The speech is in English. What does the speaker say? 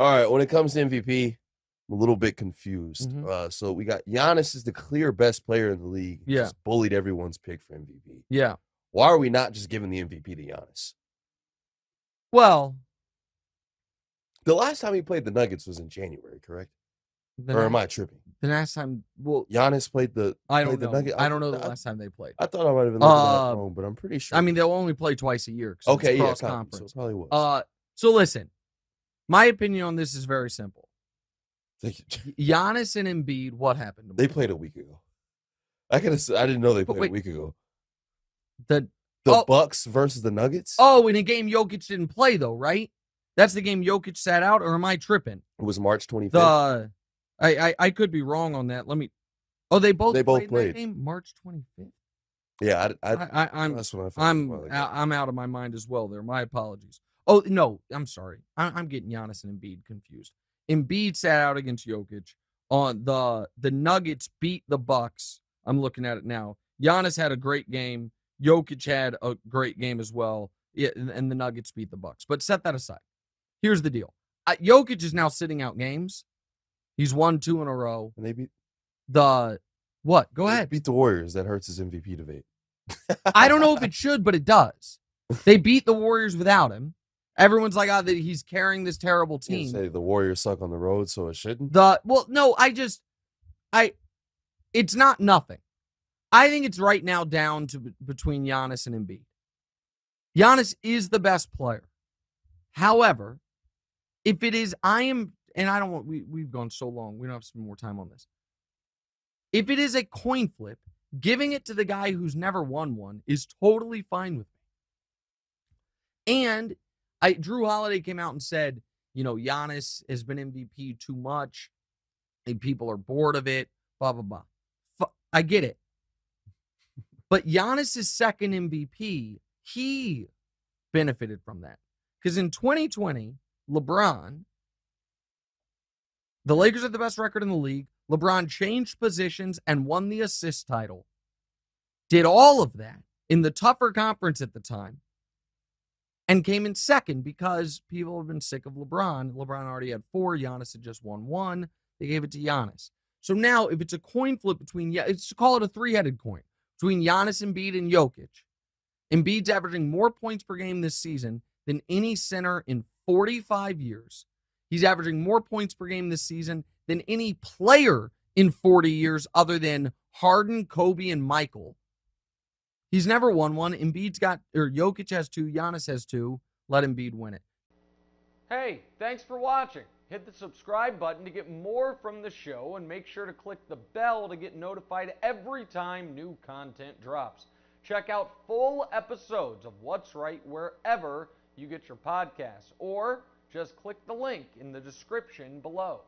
All right, when it comes to MVP, I'm a little bit confused. So we got Giannis is the clear best player in the league. Yeah. Just bullied everyone's pick for MVP. Yeah. Why are we not just giving the MVP to Giannis? Well, the last time he played the Nuggets was in January, correct? Or am I tripping? The last time, well, Giannis played the. I don't know the last time they played. I thought I might have been looking at home, but I'm pretty sure. I mean, they'll only play twice a year. Okay, yeah, conference. So it probably was. So listen, my opinion on this is very simple. Thank you. Giannis and Embiid, what happened to them? They played a week ago. I didn't know they played a week ago. The Bucks versus the Nuggets. Oh, in a game Jokić didn't play though, right? That's the game Jokić sat out, or am I tripping? It was March 25th. I could be wrong on that. Let me. Oh, they both played. That game? March 25th. Yeah, I'm out of my mind as well. There, my apologies. Oh no, I'm sorry. I'm getting Giannis and Embiid confused. Embiid sat out against Jokić. On the Nuggets beat the Bucks. I'm looking at it now. Giannis had a great game. Jokić had a great game as well, and the Nuggets beat the Bucks. But set that aside. Here's the deal. Jokić is now sitting out games. He's won 2 in a row. And they beat the what? Go ahead. Beat the Warriors. That hurts his MVP debate. I don't know if it should, but it does. They beat the Warriors without him. Everyone's like, oh, he's carrying this terrible team. You say the Warriors suck on the road, so it shouldn't. It's not nothing. I think it's right now down to between Giannis and Embiid. Giannis is the best player. However, if it is, we've gone so long, we don't have to spend more time on this. If it is a coin flip, giving it to the guy who's never won one is totally fine with me. And Drew Holiday came out and said, you know, Giannis has been MVP too much, and people are bored of it, blah, blah, blah. I get it. But Giannis's second MVP, he benefited from that. Because in 2020, LeBron, the Lakers had the best record in the league. LeBron changed positions and won the assist title. Did all of that in the tougher conference at the time. And came in second because people have been sick of LeBron. LeBron already had 4. Giannis had just won 1. They gave it to Giannis. So now if it's a coin flip between, call it a 3-headed coin. Between Giannis, Embiid, and Jokić. Embiid's averaging more points per game this season than any center in 45 years. He's averaging more points per game this season than any player in 40 years other than Harden, Kobe, and Michael. He's never won one. Jokić has 2, Giannis has 2. Let Embiid win it. Hey, thanks for watching. Hit the subscribe button to get more from the show and make sure to click the bell to get notified every time new content drops. Check out full episodes of What's Right wherever you get your podcasts, or just click the link in the description below.